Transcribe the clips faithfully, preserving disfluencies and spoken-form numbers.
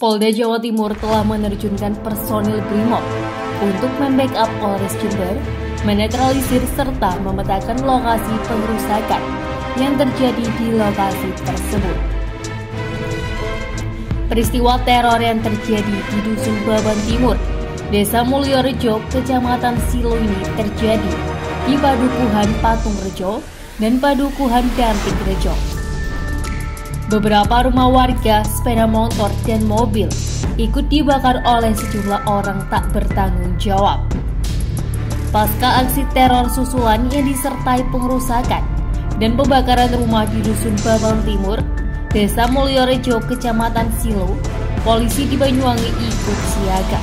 Polda Jawa Timur telah menerjunkan personil Brimob untuk membackup Polres Jember, menetralisir serta memetakan lokasi pengerusakan yang terjadi di lokasi tersebut. Peristiwa teror yang terjadi di Dusun Baban Timur, Desa Mulyorejo, Kecamatan Silo ini terjadi di Padukuhan Patung Rejo dan Padukuhan Ganteng Rejo. Beberapa rumah warga, sepeda motor, dan mobil ikut dibakar oleh sejumlah orang tak bertanggung jawab. Pasca aksi teror susulan yang disertai pengerusakan dan pembakaran rumah di Dusun Baban Timur, Desa Mulyorejo, Kecamatan Silo, polisi di Banyuwangi ikut siaga.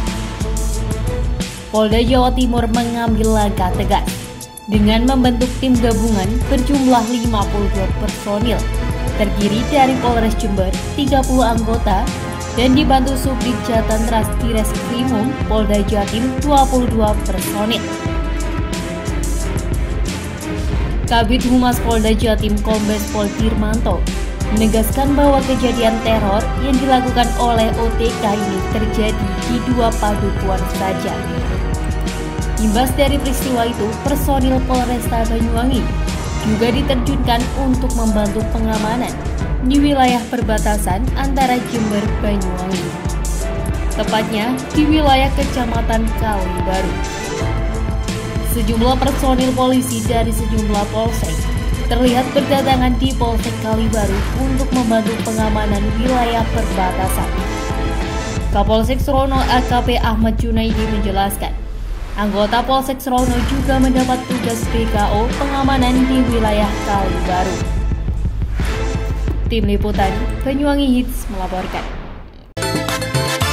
Polda Jawa Timur mengambil langkah tegas dengan membentuk tim gabungan berjumlah lima puluh dua personil, terdiri dari Polres Jember tiga puluh anggota dan dibantu Subdit Jatanras Krimum Polda Jatim dua puluh dua personil. Kabit Humas Polda Jatim Kombes Pol Kirmanto menegaskan bahwa kejadian teror yang dilakukan oleh O T K ini terjadi di dua padukuhan saja. Imbas dari peristiwa itu, personil Polresta Banyuwangi juga diterjunkan untuk membantu pengamanan di wilayah perbatasan antara Jember Banyuwangi, tepatnya di wilayah Kecamatan Kalibaru. Sejumlah personil polisi dari sejumlah polsek terlihat berdatangan di Polsek Kalibaru untuk membantu pengamanan wilayah perbatasan. Kapolsek Srono A K P Ahmad Junaidi menjelaskan, anggota Polsek Srono juga mendapat tugas P K O pengamanan di wilayah Kalibaru. Tim Liputan Banyuwangi Hits melaporkan.